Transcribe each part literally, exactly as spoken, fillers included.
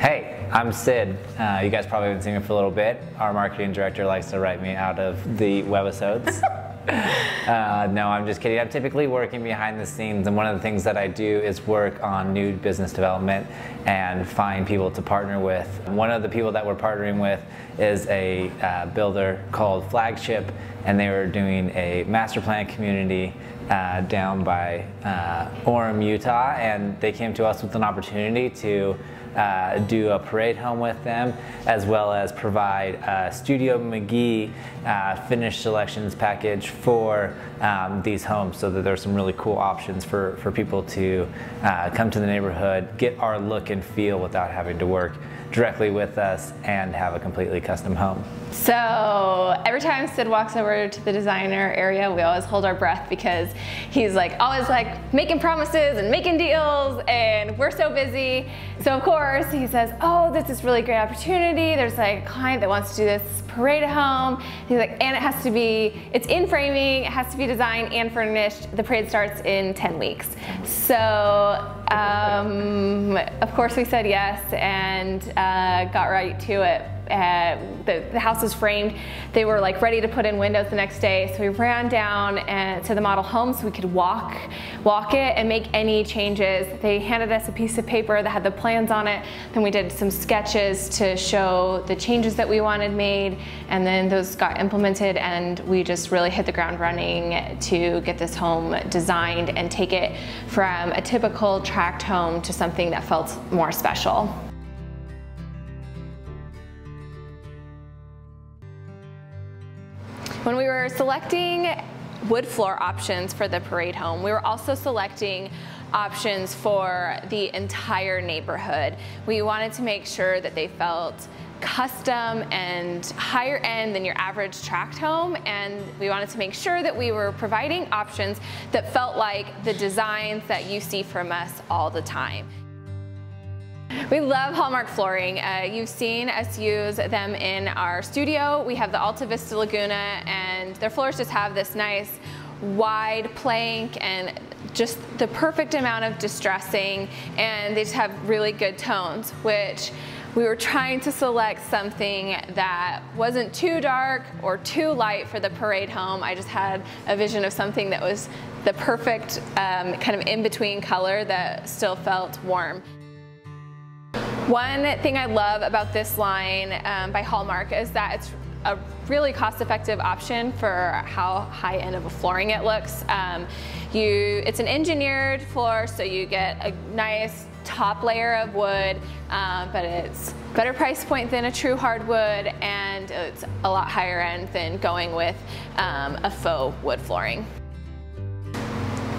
Hey, I'm Sid. Uh, you guys probably haven't seen me for a little bit. Our marketing director likes to write me out of the webisodes. Uh, no, I'm just kidding. I'm typically working behind the scenes, and one of the things that I do is work on new business development and find people to partner with. One of the people that we're partnering with is a uh, builder called Flagship, and they were doing a master plan community uh, down by uh, Orem, Utah, and they came to us with an opportunity to Uh, do a parade home with them, as well as provide a Studio McGee uh, finished selections package for um, these homes, so that there's some really cool options for, for people to uh, come to the neighborhood, get our look and feel without having to work directly with us, and have a completely custom home. So every time Sid walks over to the designer area, we always hold our breath, because he's like always like making promises and making deals, and we're so busy. So of course he says, oh, this is really great opportunity. There's like a client that wants to do this parade home. He's like, and it has to be, it's in framing, it has to be designed and furnished. The parade starts in ten weeks. So um, of course we said yes, and uh, got right to it. Uh, the, the house was framed. They were like ready to put in windows the next day, so we ran down and, to the model home so we could walk, walk it and make any changes. They handed us a piece of paper that had the plans on it. Then we did some sketches to show the changes that we wanted made, and then those got implemented, and we just really hit the ground running to get this home designed and take it from a typical tract home to something that felt more special. When we were selecting wood floor options for the parade home, we were also selecting options for the entire neighborhood. We wanted to make sure that they felt custom and higher end than your average tract home, and we wanted to make sure that we were providing options that felt like the designs that you see from us all the time. We love Hallmark Flooring. Uh, you've seen us use them in our studio. We have the Alta Vista Laguna, and their floors just have this nice wide plank and just the perfect amount of distressing, and they just have really good tones, which we were trying to select something that wasn't too dark or too light for the parade home. I just had a vision of something that was the perfect um, kind of in-between color that still felt warm. One thing I love about this line um, by Hallmark is that it's a really cost-effective option for how high-end of a flooring it looks. Um, you, it's an engineered floor, so you get a nice top layer of wood, um, but it's better price point than a true hardwood, and it's a lot higher end than going with um, a faux wood flooring.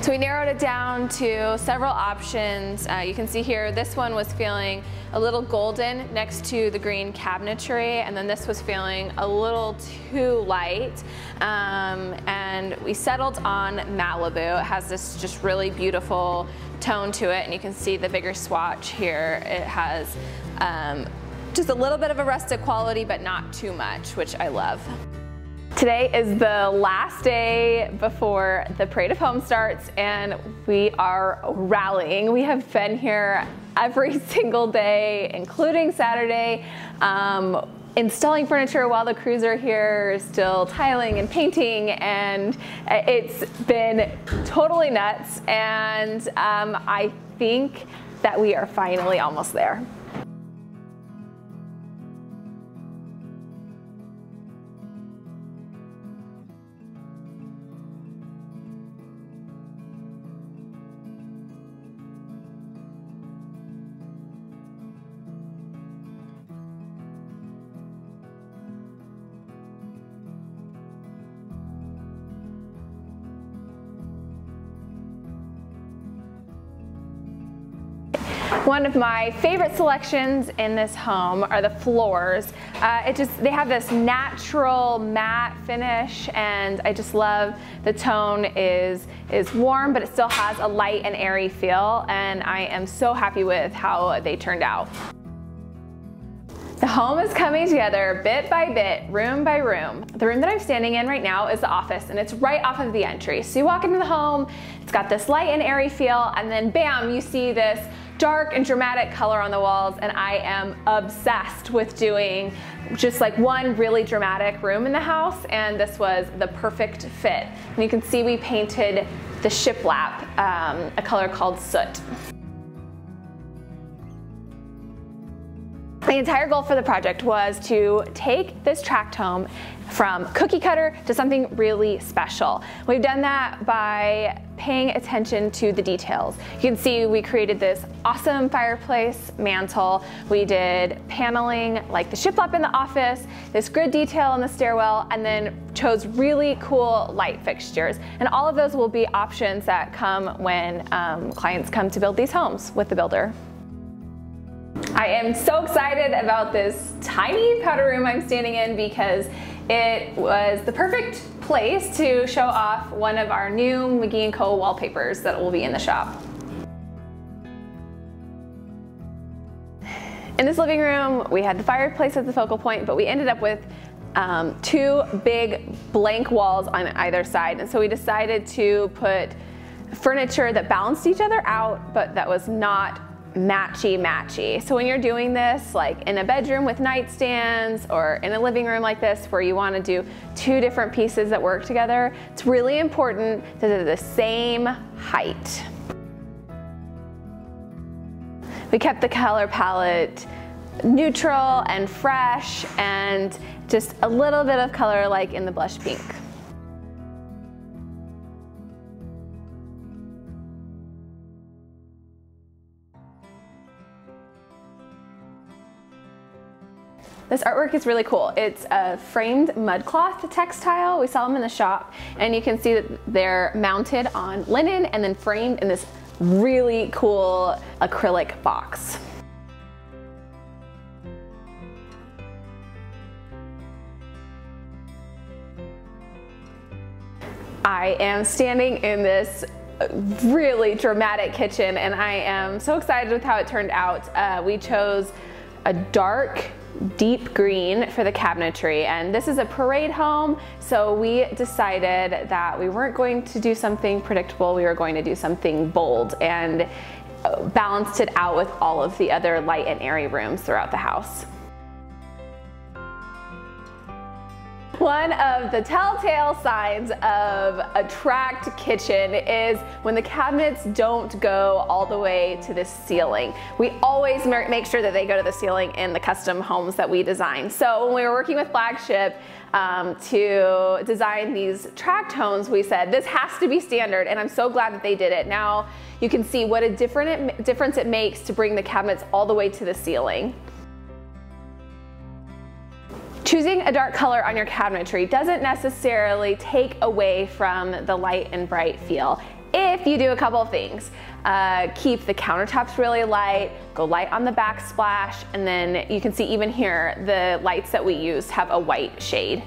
So we narrowed it down to several options. Uh, you can see here, this one was feeling a little golden next to the green cabinetry, and then this was feeling a little too light. Um, and we settled on Malibu. It has this just really beautiful tone to it, and you can see the bigger swatch here. It has um, just a little bit of a rustic quality, but not too much, which I love. Today is the last day before the Parade of Home starts, and we are rallying. We have been here every single day, including Saturday, um, installing furniture while the crews are here, still tiling and painting, and it's been totally nuts, and um, I think that we are finally almost there. One of my favorite selections in this home are the floors. Uh, it just, they have this natural matte finish, and I just love the tone is, is warm, but it still has a light and airy feel, and I am so happy with how they turned out. The home is coming together bit by bit, room by room. The room that I'm standing in right now is the office, and it's right off of the entry. So you walk into the home, it's got this light and airy feel, and then bam, you see this dark and dramatic color on the walls, and I am obsessed with doing just like one really dramatic room in the house, and this was the perfect fit. And you can see we painted the shiplap, um, a color called soot. The entire goal for the project was to take this tract home from cookie cutter to something really special. We've done that by paying attention to the details. You can see we created this awesome fireplace mantle. We did paneling like the shiplap in the office, this grid detail in the stairwell, and then chose really cool light fixtures. And all of those will be options that come when um, clients come to build these homes with the builder. I am so excited about this tiny powder room I'm standing in because it was the perfect place to show off one of our new McGee and Co wallpapers that will be in the shop. In this living room, we had the fireplace as the focal point, but we ended up with um, two big blank walls on either side. And so we decided to put furniture that balanced each other out, but that was not matchy matchy. So when you're doing this, like in a bedroom with nightstands or in a living room like this where you want to do two different pieces that work together, it's really important that they're the same height. We kept the color palette neutral and fresh and just a little bit of color like in the blush pink. This artwork is really cool. It's a framed mudcloth textile. We saw them in the shop, and you can see that they're mounted on linen and then framed in this really cool acrylic box. I am standing in this really dramatic kitchen, and I am so excited with how it turned out. Uh, we chose a dark, deep green for the cabinetry, and this is a parade home, so we decided that we weren't going to do something predictable. We were going to do something bold and balanced it out with all of the other light and airy rooms throughout the house. One of the telltale signs of a tract kitchen is when the cabinets don't go all the way to the ceiling. We always make sure that they go to the ceiling in the custom homes that we design. So when we were working with Flagship um, to design these tract homes, we said this has to be standard, and I'm so glad that they did it. Now you can see what a different it, difference it makes to bring the cabinets all the way to the ceiling. Choosing a dark color on your cabinetry doesn't necessarily take away from the light and bright feel if you do a couple of things. Uh, keep the countertops really light, go light on the backsplash, and then you can see even here the lights that we used have a white shade.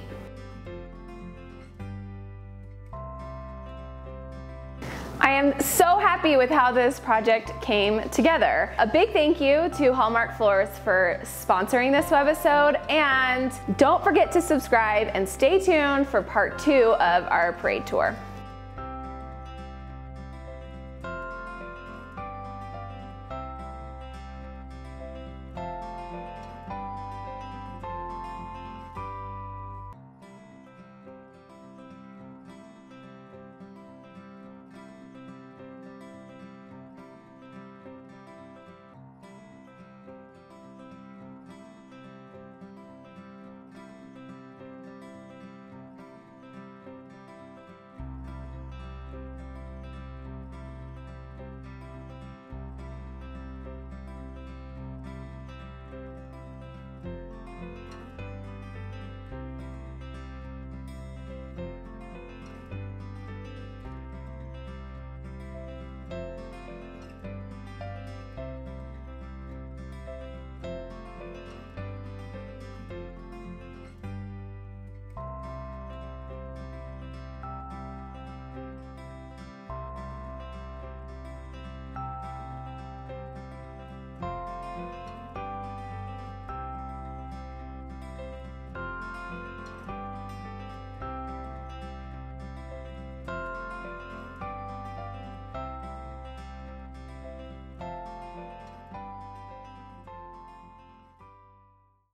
I am so happy with how this project came together. A big thank you to Hallmark Floors for sponsoring this webisode, and don't forget to subscribe and stay tuned for part two of our parade tour.